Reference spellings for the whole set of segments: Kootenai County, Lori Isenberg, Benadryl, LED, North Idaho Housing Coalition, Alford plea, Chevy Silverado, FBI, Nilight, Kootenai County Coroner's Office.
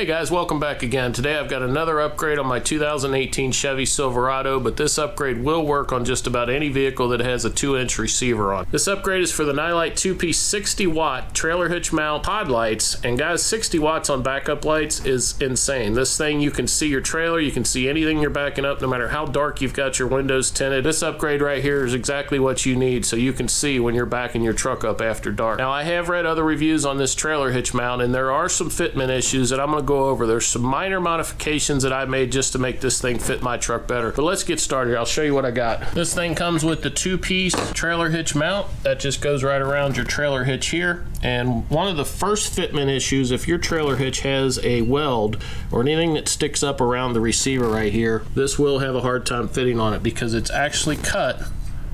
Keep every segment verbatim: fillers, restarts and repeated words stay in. Hey guys, welcome back again. Today I've got another upgrade on my two thousand eighteen Chevy Silverado, but this upgrade will work on just about any vehicle that has a two inch receiver on. This upgrade is for the Nilight two-piece sixty watt trailer hitch mount pod lights, and guys, sixty watts on backup lights is insane. This thing, you can see your trailer, you can see anything you're backing up, no matter how dark you've got your windows tinted. This upgrade right here is exactly what you need, so you can see when you're backing your truck up after dark. Now, I have read other reviews on this trailer hitch mount, and there are some fitment issues that I'm going to go over. There's some minor modifications that I made just to make this thing fit my truck better, but let's get started. I'll show you what I got. This thing comes with the two-piece trailer hitch mount that just goes right around your trailer hitch here, and one of the first fitment issues, if your trailer hitch has a weld or anything that sticks up around the receiver right here, this will have a hard time fitting on it because it's actually cut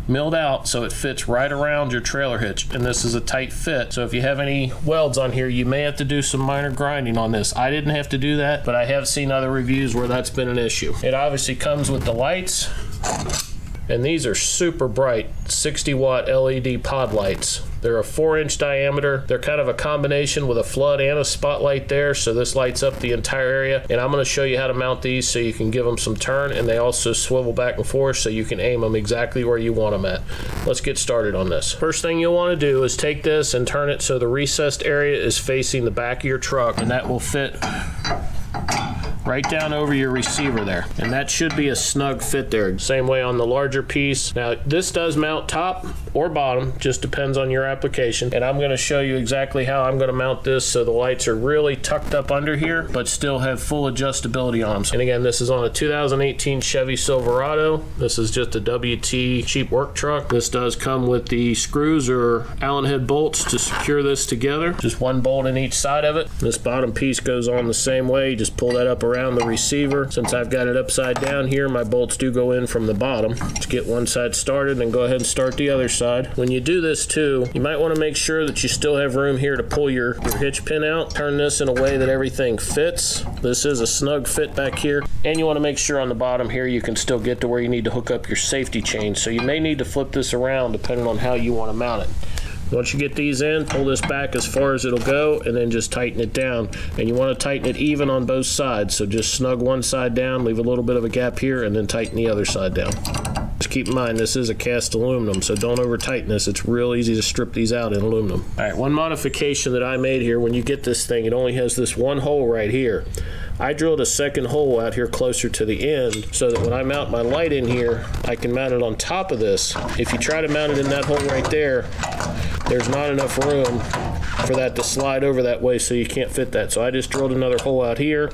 milled out so it fits right around your trailer hitch, and this is a tight fit. So if you have any welds on here, you may have to do some minor grinding on this. I didn't have to do that, but I have seen other reviews where that's been an issue. It obviously comes with the lights, and these are super bright sixty watt L E D pod lights. They're a four inch diameter. They're kind of a combination with a flood and a spotlight there, so this lights up the entire area. And I'm going to show you how to mount these so you can give them some turn, and they also swivel back and forth so you can aim them exactly where you want them at. Let's get started on this. First thing you'll want to do is take this and turn it so the recessed area is facing the back of your truck, and that will fit right down over your receiver there, and that should be a snug fit there. Same way on the larger piece. Now, this does mount top or bottom, just depends on your application, and I'm going to show you exactly how I'm going to mount this so the lights are really tucked up under here but still have full adjustability on them. And again, this is on a two thousand eighteen Chevy Silverado. This is just a W T cheap work truck. This does come with the screws or Allen head bolts to secure this together, just one bolt in each side of it. This bottom piece goes on the same way. You just pull that up around Around the receiver. Since I've got it upside down here, my bolts do go in from the bottom. Let's get one side started and go ahead and start the other side. When you do this too, you might want to make sure that you still have room here to pull your, your hitch pin out. Turn this in a way that everything fits. This is a snug fit back here, and you want to make sure on the bottom here you can still get to where you need to hook up your safety chain, so you may need to flip this around depending on how you want to mount it. Once you get these in, pull this back as far as it'll go, and then just tighten it down. And you want to tighten it even on both sides, so just snug one side down, leave a little bit of a gap here, and then tighten the other side down. Just keep in mind, this is a cast aluminum, so don't over tighten this. It's real easy to strip these out in aluminum. All right, one modification that I made here, when you get this thing, it only has this one hole right here. I drilled a second hole out here closer to the end so that when I mount my light in here, I can mount it on top of this. If you try to mount it in that hole right there, there's not enough room for that to slide over that way, so you can't fit that. So I just drilled another hole out here.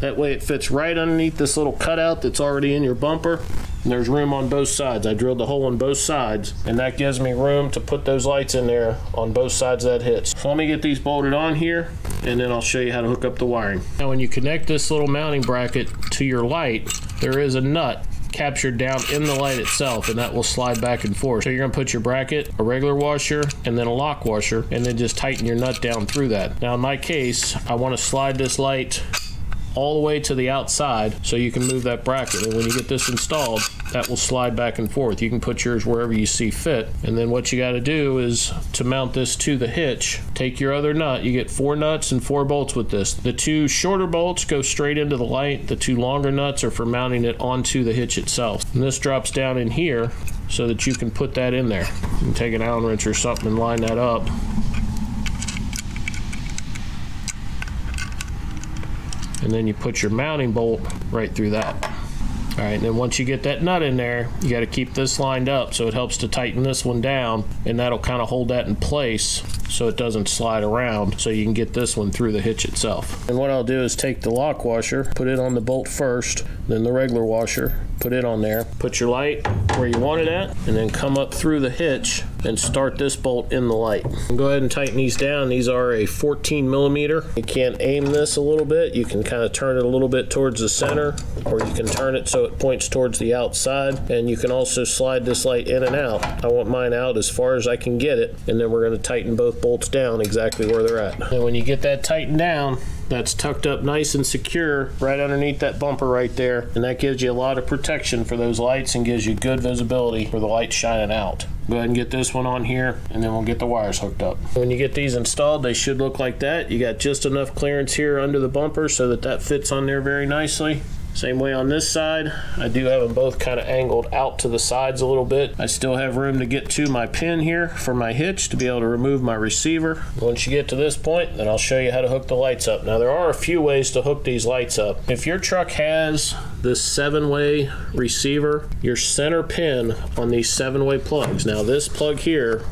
That way it fits right underneath this little cutout that's already in your bumper. And there's room on both sides. I drilled the hole on both sides, and that gives me room to put those lights in there on both sides of that hitch. So let me get these bolted on here, and then I'll show you how to hook up the wiring. Now, when you connect this little mounting bracket to your light, there is a nut captured down in the light itself, and that will slide back and forth. So you're gonna put your bracket, a regular washer, and then a lock washer, and then just tighten your nut down through that. Now in my case, I wanna slide this light all the way to the outside so you can move that bracket, and when you get this installed, that will slide back and forth. You can put yours wherever you see fit, and then what you got to do is to mount this to the hitch, take your other nut. You get four nuts and four bolts with this. The two shorter bolts go straight into the light. The two longer nuts are for mounting it onto the hitch itself, and this drops down in here so that you can put that in there. You can take an Allen wrench or something and line that up. And then you put your mounting bolt right through that. All right, and then once you get that nut in there, you got to keep this lined up, so it helps to tighten this one down, and that'll kind of hold that in place so it doesn't slide around, so you can get this one through the hitch itself. And what I'll do is take the lock washer, put it on the bolt first, then the regular washer, put it on there, put your light where you want it at, and then come up through the hitch and start this bolt in the light. And go ahead and tighten these down. These are a fourteen millimeter. You can aim this a little bit. You can kind of turn it a little bit towards the center, or you can turn it so it points towards the outside, and you can also slide this light in and out. I want mine out as far as I can get it, and then we're going to tighten both bolts down exactly where they're at. And when you get that tightened down, that's tucked up nice and secure right underneath that bumper right there, and that gives you a lot of protection for those lights and gives you good visibility for the lights shining out. Go ahead and get this one on here, and then we'll get the wires hooked up. When you get these installed, they should look like that. You got just enough clearance here under the bumper so that that fits on there very nicely. Same way on this side. I do have them both kind of angled out to the sides a little bit. I still have room to get to my pin here for my hitch to be able to remove my receiver. Once you get to this point, then I'll show you how to hook the lights up. Now, there are a few ways to hook these lights up. If your truck has this seven-way receiver, your center pin on these seven-way plugs. Now, this plug here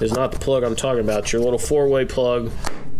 is not the plug I'm talking about, your little four-way plug.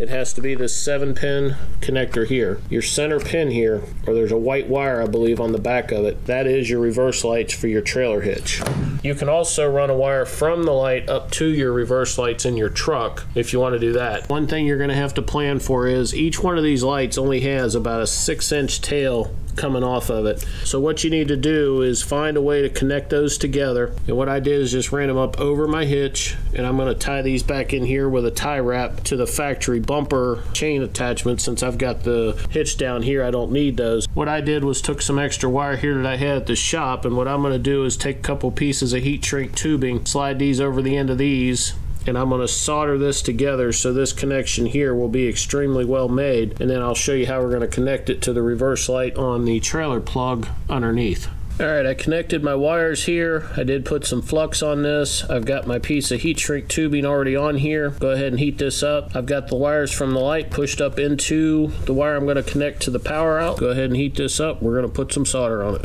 It has to be this seven pin connector here. Your center pin here, or there's a white wire I believe on the back of it, that is your reverse lights for your trailer hitch. You can also run a wire from the light up to your reverse lights in your truck if you want to do that. One thing you're gonna have to plan for is each one of these lights only has about a six inch tail coming off of it. So what you need to do is find a way to connect those together. And what I did is just ran them up over my hitch, and I'm gonna tie these back in here with a tie wrap to the factory bumper chain attachment. Since I've got the hitch down here, I don't need those. What I did was took some extra wire here that I had at the shop, and what I'm gonna do is take a couple pieces of heat shrink tubing, slide these over the end of these, and I'm going to solder this together so this connection here will be extremely well made, and then I'll show you how we're going to connect it to the reverse light on the trailer plug underneath. Alright, I connected my wires here. I did put some flux on this. I've got my piece of heat shrink tubing already on here. Go ahead and heat this up. I've got the wires from the light pushed up into the wire I'm going to connect to the power out. Go ahead and heat this up. We're going to put some solder on it.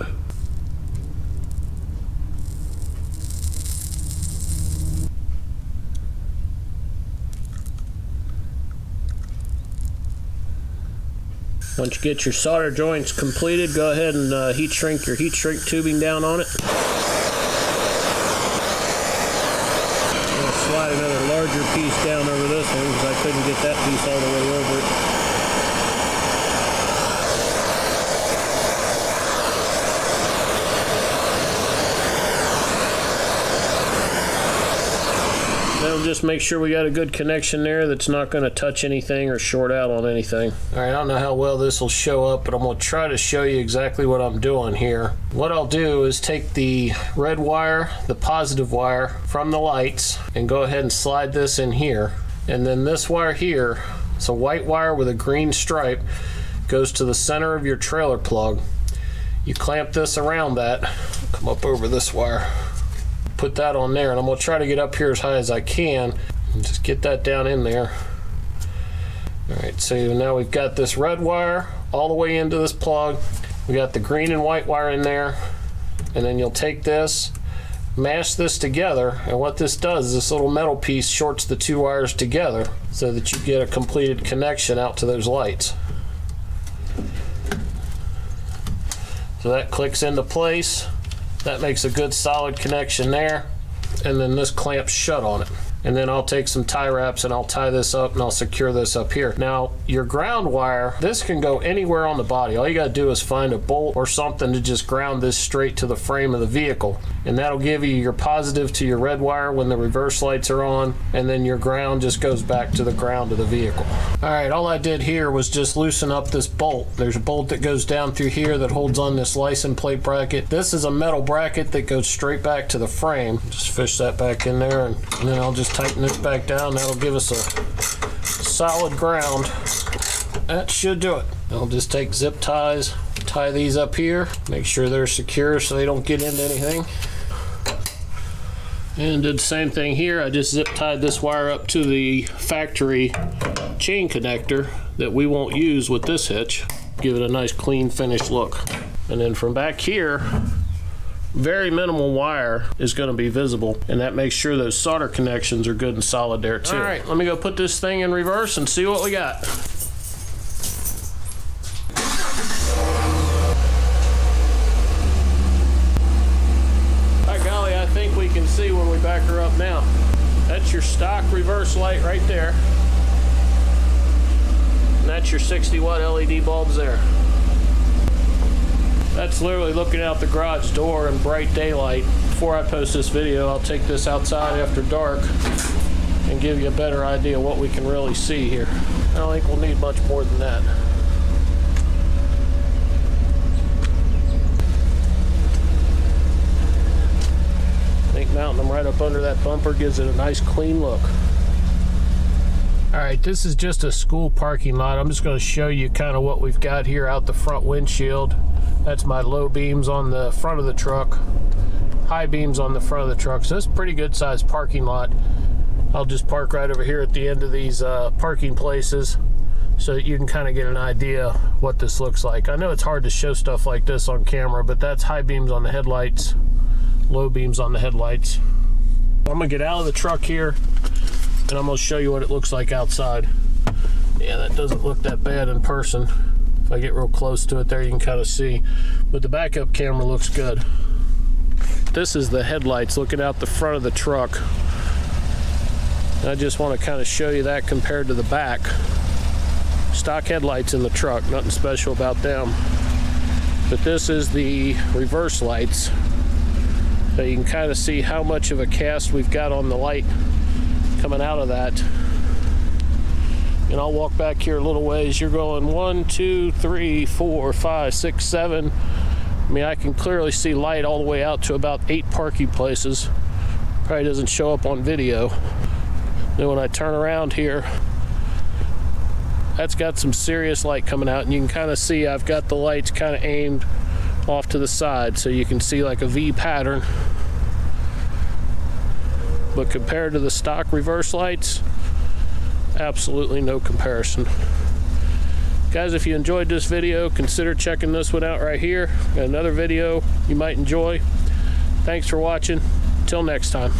Once you get your solder joints completed, go ahead and uh, heat shrink your heat shrink tubing down on it. I'm going to slide another larger piece down over this one because I couldn't get that piece all the way over it. That'll just make sure we got a good connection there that's not going to touch anything or short out on anything. All right, I don't know how well this will show up, but I'm going to try to show you exactly what I'm doing here. What I'll do is take the red wire, the positive wire from the lights, and go ahead and slide this in here. And then this wire here, it's a white wire with a green stripe, goes to the center of your trailer plug. You clamp this around that, come up over this wire. Put that on there, and I'm going to try to get up here as high as I can and just get that down in there. Alright, so now we've got this red wire all the way into this plug. We got the green and white wire in there, and then you'll take this, mash this together, and what this does is this little metal piece shorts the two wires together so that you get a completed connection out to those lights. So that clicks into place. That makes a good solid connection there, and then this clamps shut on it. And then I'll take some tie wraps and I'll tie this up and I'll secure this up here. Now, your ground wire, this can go anywhere on the body. All you gotta do is find a bolt or something to just ground this straight to the frame of the vehicle. And that'll give you your positive to your red wire when the reverse lights are on, and then your ground just goes back to the ground of the vehicle. All right, all I did here was just loosen up this bolt. There's a bolt that goes down through here that holds on this license plate bracket. This is a metal bracket that goes straight back to the frame. Just fish that back in there, and, and then I'll just tighten this back down. That'll give us a solid ground. That should do it. I'll just take zip ties, tie these up here, make sure they're secure so they don't get into anything. And did the same thing here. I just zip tied this wire up to the factory chain connector that we won't use with this hitch. Give it a nice clean finished look. And then from back here, very minimal wire is going to be visible, and that makes sure those solder connections are good and solid there too. All right, let me go put this thing in reverse and see what we got. By golly, I think we can see when we back her up now. That's your stock reverse light right there. And that's your sixty watt L E D bulbs there. That's literally looking out the garage door in bright daylight. Before I post this video, I'll take this outside after dark and give you a better idea of what we can really see here. I don't think we'll need much more than that. right up under that bumper, gives it a nice clean look. All right, this is just a school parking lot. I'm just going to show you kind of what we've got here out the front windshield. That's my low beams on the front of the truck, high beams on the front of the truck. So that's a pretty good sized parking lot. I'll just park right over here at the end of these uh, parking places so that you can kind of get an idea what this looks like. I know it's hard to show stuff like this on camera, but that's high beams on the headlights, low beams on the headlights. I'm gonna get out of the truck here and I'm gonna show you what it looks like outside. Yeah, that doesn't look that bad in person. If I get real close to it there, you can kind of see, but the backup camera looks good. This is the headlights looking out the front of the truck. And I just want to kind of show you that compared to the back. Stock headlights in the truck, nothing special about them. But this is the reverse lights. So you can kind of see how much of a cast we've got on the light coming out of that. And I'll walk back here a little ways. You're going one, two, three, four, five, six, seven. I mean, I can clearly see light all the way out to about eight parking places. Probably doesn't show up on video. Then when I turn around here, that's got some serious light coming out, and you can kind of see I've got the lights kind of aimed off to the side, so you can see like a V pattern. But compared to the stock reverse lights, absolutely no comparison. Guys, if you enjoyed this video, consider checking this one out right here. Got another video you might enjoy. Thanks for watching. Till next time.